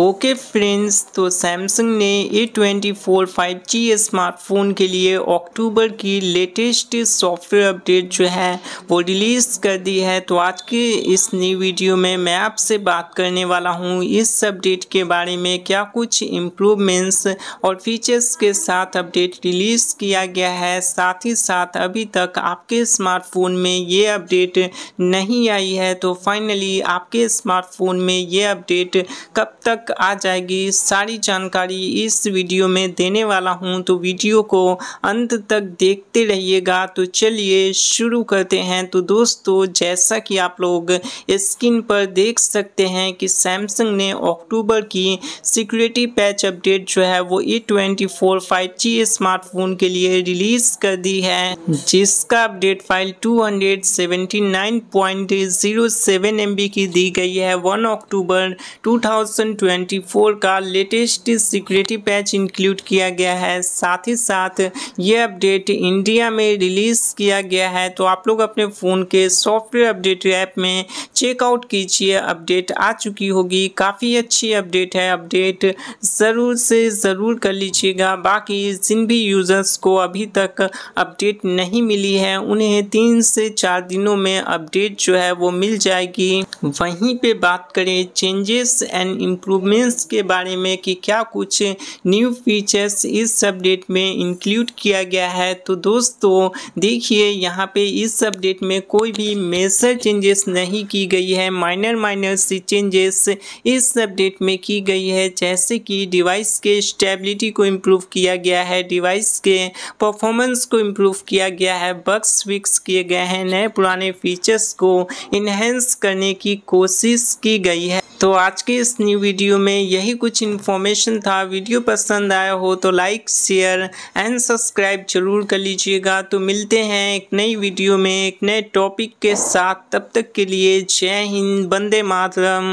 Okay friends, तो Samsung ने A24 5G smartphone के लिए अक्टूबर की लेटेस्ट सॉफ्टवेयर अपडेट जो है वो रिलीज़ कर दी है। तो आज के इस नई वीडियो में मैं आपसे बात करने वाला हूं इस अपडेट के बारे में, क्या कुछ इम्प्रूवमेंट्स और फीचर्स के साथ अपडेट रिलीज़ किया गया है। साथ ही साथ अभी तक आपके स्मार्टफोन में ये अपडेट नहीं आई है, तो फाइनली आपके स्मार्टफोन में ये अपडेट कब तक आ जाएगी, सारी जानकारी इस वीडियो में देने वाला हूं। तो वीडियो को अंत तक देखते रहिएगा। तो चलिए शुरू करते हैं। तो दोस्तों, जैसा कि आप लोग स्क्रीन पर देख सकते हैं कि सैमसंग ने अक्टूबर की सिक्योरिटी पैच अपडेट जो है वो A24 5G स्मार्टफोन के लिए रिलीज कर दी है, जिसका अपडेट फाइल 279.07 MB की दी गई है। 1 अक्टूबर 2024 का लेटेस्ट सिक्योरिटी पैच इंक्लूड किया गया है। साथ ही साथ ये अपडेट इंडिया में रिलीज़ किया गया है। तो आप लोग अपने फ़ोन के सॉफ्टवेयर अपडेट ऐप में चेकआउट कीजिए, अपडेट आ चुकी होगी। काफ़ी अच्छी अपडेट है, अपडेट ज़रूर से ज़रूर कर लीजिएगा। बाकी जिन भी यूज़र्स को अभी तक अपडेट नहीं मिली है, उन्हें 3 से 4 दिनों में अपडेट जो है वो मिल जाएगी। वहीं पे बात करें चेंजेस एंड इम्प्रूवमेंट्स के बारे में कि क्या कुछ न्यू फीचर्स इस अपडेट में इंक्लूड किया गया है। तो दोस्तों देखिए, यहाँ पे इस अपडेट में कोई भी मेजर चेंजेस नहीं की गई है। माइनर सी चेंजेस इस अपडेट में की गई है, जैसे कि डिवाइस के स्टेबिलिटी को इम्प्रूव किया गया है, डिवाइस के परफॉर्मेंस को इम्प्रूव किया गया है, बग्स फिक्स किए गए हैं, नए पुराने फीचर्स को इन्हेंस करने की कोशिश की गई है। तो आज के इस न्यू वीडियो में यही कुछ इन्फॉर्मेशन था। वीडियो पसंद आया हो तो लाइक, शेयर एंड सब्सक्राइब जरूर कर लीजिएगा। तो मिलते हैं एक नई वीडियो में एक नए टॉपिक के साथ। तब तक के लिए जय हिंद, वंदे मातरम।